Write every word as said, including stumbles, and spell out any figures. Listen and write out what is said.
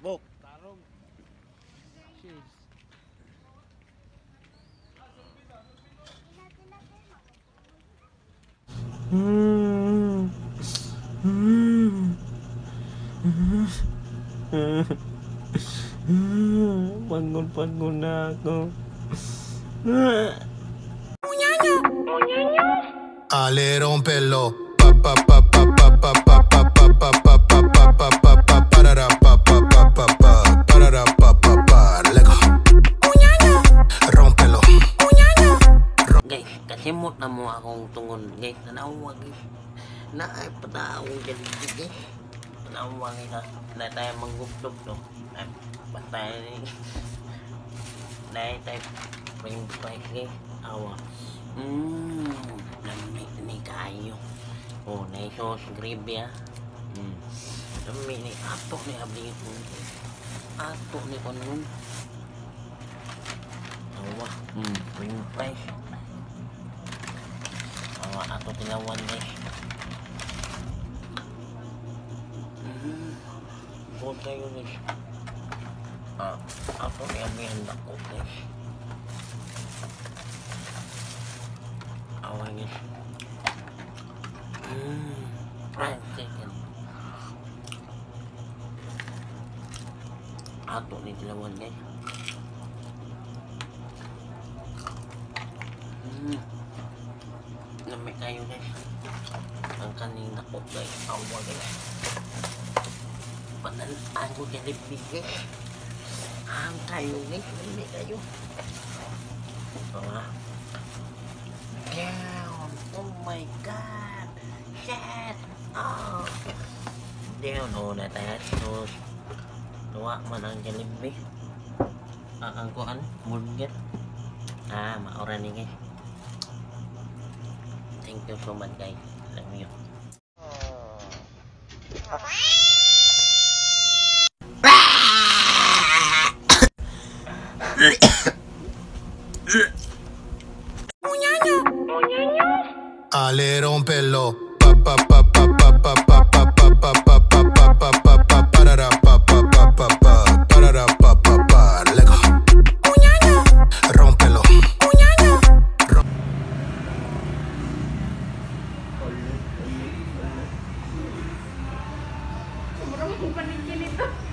Bok! Tarong! Cheers! Mmm! Mmm! Pagod-pagod na ako. Muñeño! Muñeño! Alerón pelo. Pa pa pa pa pa pa pa pa pa pa pa pa pa pa pa parara pa pa pa pa pa parara pa pa pa lego. Muñeño! Rompelo. Muñeño! Guys, kasimot na mo akong tungon. Guys, nanawag. Naipatawag dyan. Guys, nanawag na. Na tayo mangguplog no. Patay ni dahil tayo pangpahit guys awa mmm lamig ni kayo o na isos grib ya mmm lamig ni atok ni abli atok ni konun awa mmm pangpahit awa atok pinawan guys mmm buwan tayo guys. Ah, ako yung mihanda ko guys. Awa guys. Mmm, fried chicken. Ato ni dilawan guys. Mmm, lamig kayo guys. Ang kanina ko guys, awa guys. Panalaan ko jellyfish guys. Ang kayo guys, hindi kayo. Ito na. Damn, oh my god. Shit. Oh. Damn, oh na tayo. Sus. Tuwa man ang jalibi. Ang kuhan, burger. Ah, maura ni guys. Thank you so much guys. Love you. Oh. Muñeño. Muñeño. Alerón pelo. Pa pa pa pa pa pa pa pa pa pa pa pa pa pa pa parara pa pa pa pa pa parara pa pa pa lego. Muñeño. Rómpelo. Muñeño. Sobrang kumpanya nito.